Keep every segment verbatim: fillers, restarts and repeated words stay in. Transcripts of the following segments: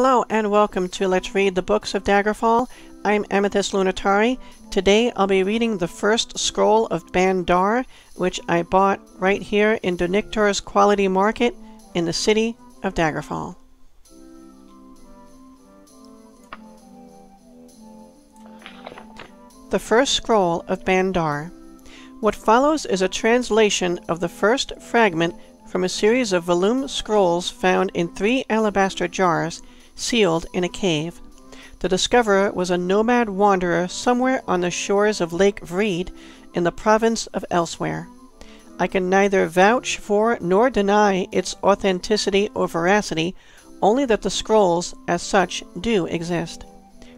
Hello and welcome to Let's Read the Books of Daggerfall. I'm Amethyst Lunatari. Today I'll be reading the first scroll of Baan Dar, which I bought right here in Dunyctor's Quality Market in the city of Daggerfall. The first scroll of Baan Dar. What follows is a translation of the first fragment from a series of volume scrolls found in three alabaster jars sealed in a cave. The discoverer was a nomad wanderer somewhere on the shores of Lake Vreed in the province of Elsewhere. I can neither vouch for nor deny its authenticity or veracity, only that the scrolls, as such, do exist.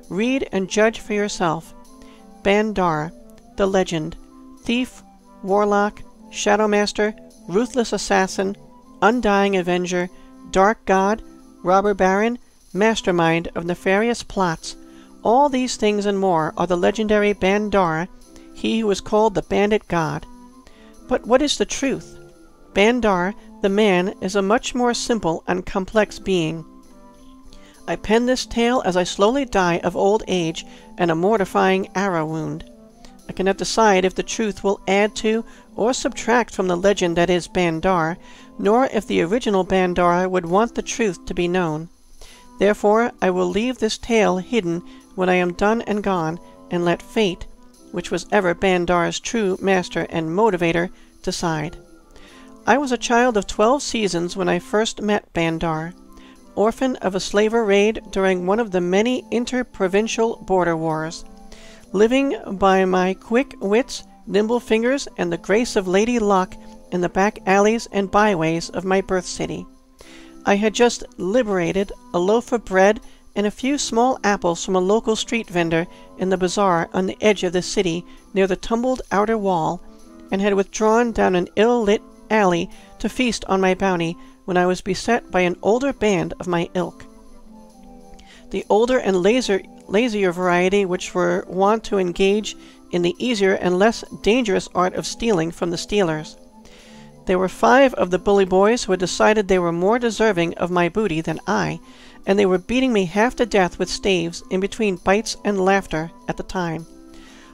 Read and judge for yourself. Baan Dar, the legend, thief, warlock, shadowmaster, ruthless assassin, undying avenger, dark god, robber baron, mastermind of nefarious plots. All these things and more are the legendary Baan Dar, he who is called the bandit god. But what is the truth? Baan Dar, the man, is a much more simple and complex being. I pen this tale as I slowly die of old age and a mortifying arrow wound. I cannot decide if the truth will add to or subtract from the legend that is Baan Dar, nor if the original Baan Dar would want the truth to be known. Therefore, I will leave this tale hidden when I am done and gone, and let fate, which was ever Baan Dar's true master and motivator, decide. I was a child of twelve seasons when I first met Baan Dar, orphan of a slaver raid during one of the many inter-provincial border wars. Living by my quick wits, nimble fingers, and the grace of Lady Luck in the back alleys and byways of my birth city. I had just liberated a loaf of bread and a few small apples from a local street vendor in the bazaar on the edge of the city near the tumbled outer wall, and had withdrawn down an ill-lit alley to feast on my bounty when I was beset by an older band of my ilk. The older and lazier lazier variety, which were wont to engage in the easier and less dangerous art of stealing from the stealers. There were five of the bully boys who had decided they were more deserving of my booty than I, and they were beating me half to death with staves in between bites and laughter at the time.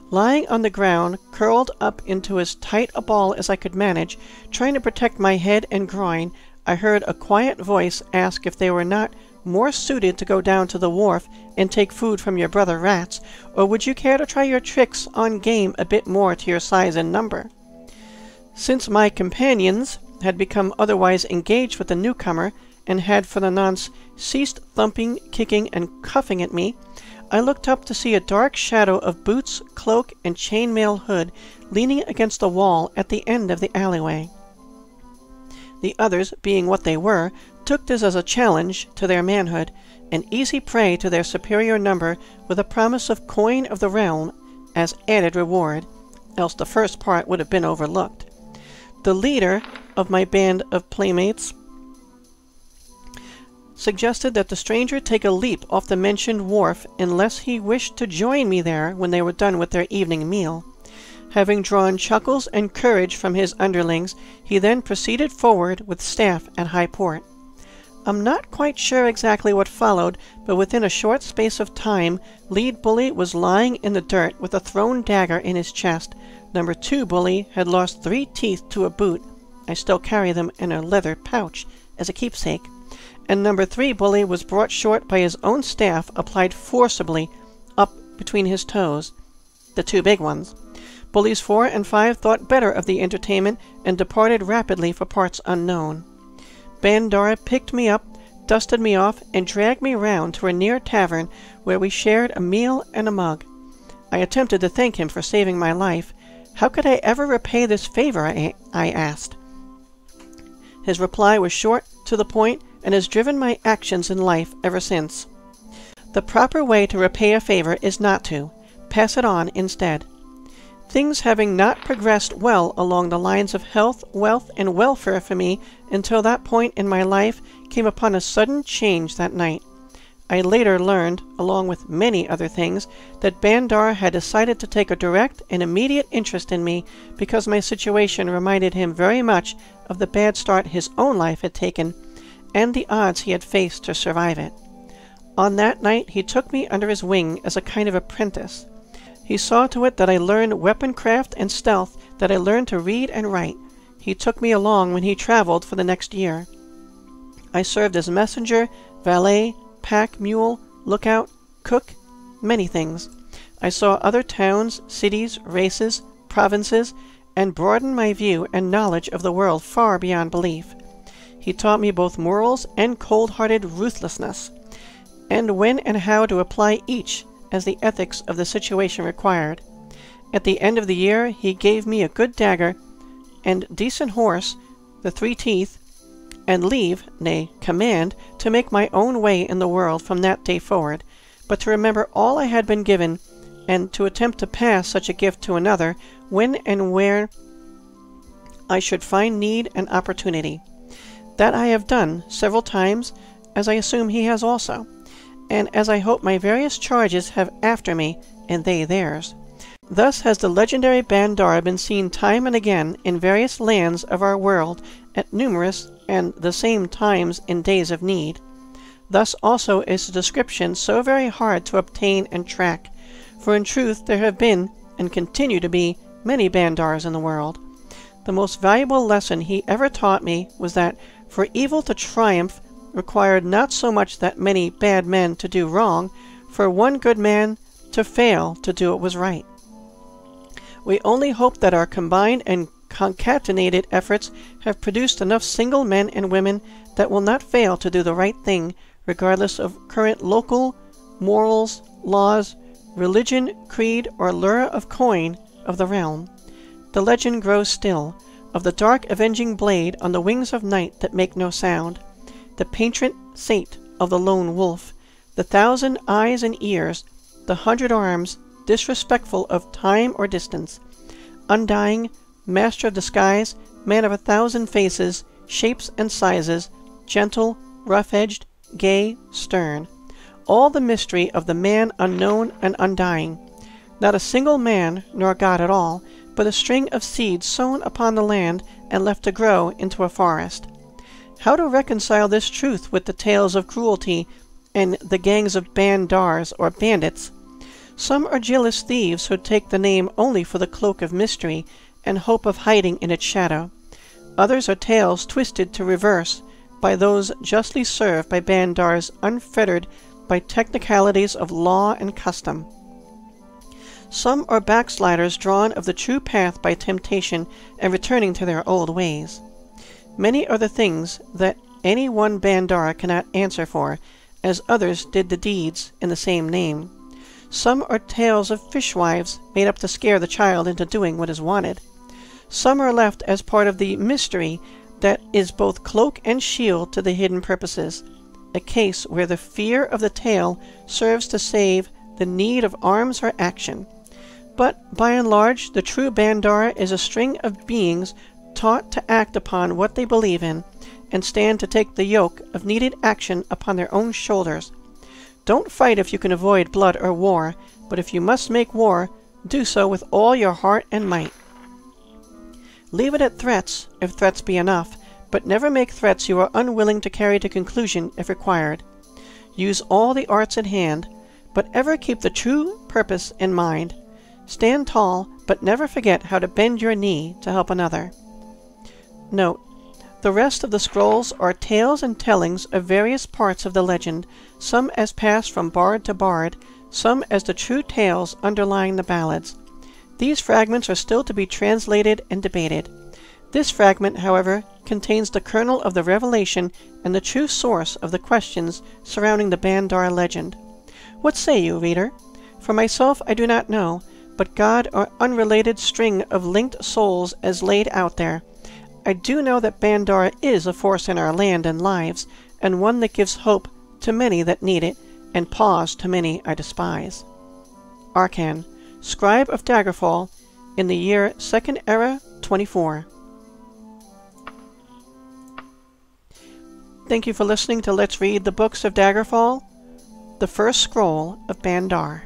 Lying on the ground, curled up into as tight a ball as I could manage, trying to protect my head and groin, I heard a quiet voice ask if they were not more suited to go down to the wharf and take food from your brother rats, or would you care to try your tricks on game a bit more to your size and number? Since my companions had become otherwise engaged with the newcomer, and had for the nonce ceased thumping, kicking, and cuffing at me, I looked up to see a dark shadow of boots, cloak, and chainmail hood leaning against the wall at the end of the alleyway. The others, being what they were, took this as a challenge to their manhood, an easy prey to their superior number, with a promise of coin of the realm as added reward, else the first part would have been overlooked. The leader of my band of playmates suggested that the stranger take a leap off the mentioned wharf unless he wished to join me there when they were done with their evening meal. Having drawn chuckles and courage from his underlings, he then proceeded forward with staff at high port. I'm not quite sure exactly what followed, but within a short space of time, lead bully was lying in the dirt with a thrown dagger in his chest. Number two bully had lost three teeth to a boot. I still carry them in a leather pouch as a keepsake. And number three bully was brought short by his own staff applied forcibly up between his toes, the two big ones. Bullies four and five thought better of the entertainment and departed rapidly for parts unknown. Baan Dar picked me up, dusted me off, and dragged me round to a near tavern where we shared a meal and a mug. I attempted to thank him for saving my life. How could I ever repay this favor, I, I asked. His reply was short, to the point, and has driven my actions in life ever since. The proper way to repay a favor is not to. Pass it on instead. Things having not progressed well along the lines of health, wealth, and welfare for me until that point in my life came upon a sudden change that night. I later learned, along with many other things, that Baan Dar had decided to take a direct and immediate interest in me because my situation reminded him very much of the bad start his own life had taken and the odds he had faced to survive it. On that night he took me under his wing as a kind of apprentice. He saw to it that I learned weaponcraft and stealth, that I learned to read and write. He took me along when he traveled for the next year. I served as messenger, valet, pack mule, lookout, cook, many things. I saw other towns, cities, races, provinces, and broadened my view and knowledge of the world far beyond belief. He taught me both morals and cold-hearted ruthlessness, and when and how to apply each as the ethics of the situation required. At the end of the year he gave me a good dagger, and decent horse, the three teeth, and leave, nay, command, to make my own way in the world from that day forward, but to remember all I had been given, and to attempt to pass such a gift to another when and where I should find need and opportunity. That I have done several times, as I assume he has also, and as I hope my various charges have after me, and they theirs. Thus has the legendary Baan Dar been seen time and again in various lands of our world at numerous and the same times in days of need. Thus also is the description so very hard to obtain and track, for in truth there have been, and continue to be, many Baan Dars in the world. The most valuable lesson he ever taught me was that, for evil to triumph, required not so much that many bad men to do wrong, for one good man to fail to do what was right. We only hope that our combined and concatenated efforts have produced enough single men and women that will not fail to do the right thing, regardless of current local morals, laws, religion, creed, or lure of coin of the realm. The legend grows still, of the dark avenging blade on the wings of night that make no sound, the patron saint of the lone wolf, the thousand eyes and ears, the hundred arms, disrespectful of time or distance, undying, master of disguise, man of a thousand faces, shapes and sizes, gentle, rough-edged, gay, stern. All the mystery of the man unknown and undying. Not a single man, nor God at all, but a string of seeds sown upon the land and left to grow into a forest. How to reconcile this truth with the tales of cruelty and the gangs of Baan Dars or bandits? Some are jealous thieves who take the name only for the cloak of mystery and hope of hiding in its shadow. Others are tales twisted to reverse by those justly served by Baan Dars, unfettered by technicalities of law and custom. Some are backsliders drawn of the true path by temptation and returning to their old ways. Many are the things that any one Baan Dar cannot answer for, as others did the deeds in the same name. Some are tales of fishwives made up to scare the child into doing what is wanted. Some are left as part of the mystery that is both cloak and shield to the hidden purposes, a case where the fear of the tale serves to save the need of arms or action. But, by and large, the true Baan Dar is a string of beings taught to act upon what they believe in, and stand to take the yoke of needed action upon their own shoulders. Don't fight if you can avoid blood or war, but if you must make war, do so with all your heart and might. Leave it at threats, if threats be enough, but never make threats you are unwilling to carry to conclusion if required. Use all the arts at hand, but ever keep the true purpose in mind. Stand tall, but never forget how to bend your knee to help another. Note: the rest of the scrolls are tales and tellings of various parts of the legend, some as passed from bard to bard, some as the true tales underlying the ballads. These fragments are still to be translated and debated. This fragment, however, contains the kernel of the revelation and the true source of the questions surrounding the Baan Dar legend. What say you, reader? For myself I do not know, but God or unrelated string of linked souls as laid out there. I do know that Baan Dar is a force in our land and lives, and one that gives hope to many that need it, and pause to many I despise. ARKHAN, Scribe of Daggerfall, in the year Second Era, twenty-four. Thank you for listening to Let's Read the Books of Daggerfall, the first scroll of Baan Dar.